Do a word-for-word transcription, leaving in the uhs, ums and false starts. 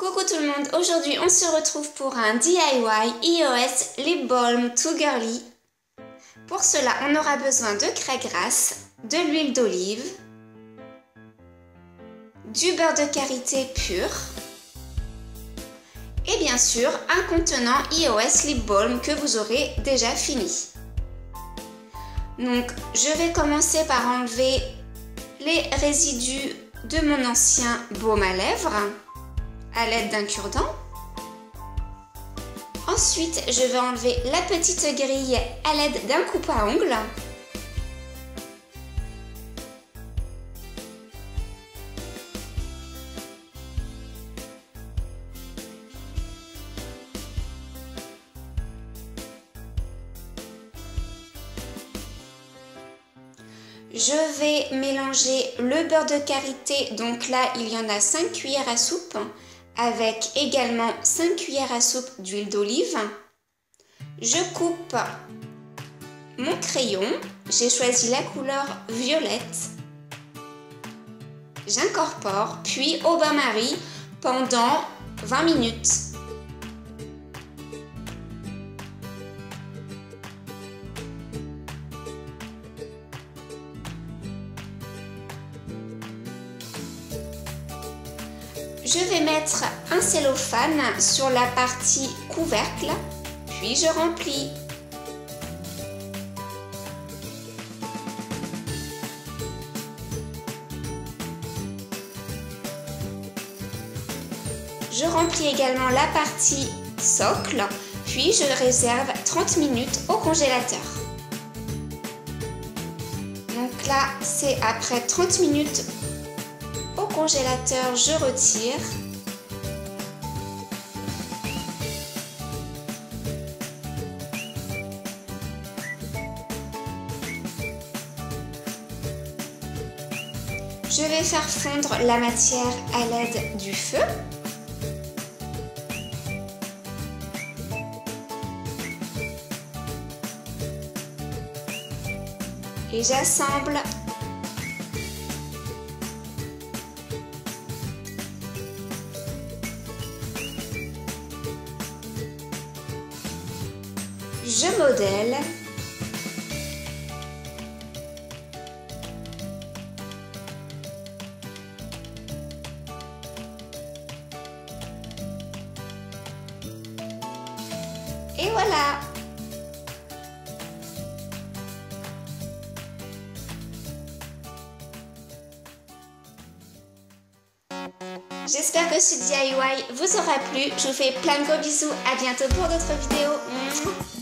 Coucou tout le monde, aujourd'hui on se retrouve pour un D I Y iOS Lip Balm to Girly. Pour cela on aura besoin de craie grasse, de l'huile d'olive, du beurre de karité pur et bien sûr un contenant iOS Lip Balm que vous aurez déjà fini. Donc je vais commencer par enlever les résidus de mon ancien baume à lèvres à l'aide d'un cure-dent. Ensuite, je vais enlever la petite grille à l'aide d'un coupe à ongles. Je vais mélanger le beurre de karité, donc là il y en a cinq cuillères à soupe, avec également cinq cuillères à soupe d'huile d'olive. Je coupe mon crayon, j'ai choisi la couleur violette. J'incorpore, puis au bain-marie pendant vingt minutes. Je vais mettre un cellophane sur la partie couvercle, puis je remplis. Je remplis également la partie socle, puis je réserve trente minutes au congélateur. Donc là, c'est après trente minutes. Au congélateur, je retire. Je vais faire fondre la matière à l'aide du feu. Et j'assemble. Je modèle. Et voilà. J'espère que ce D I Y vous aura plu. Je vous fais plein de gros bisous. À bientôt pour d'autres vidéos.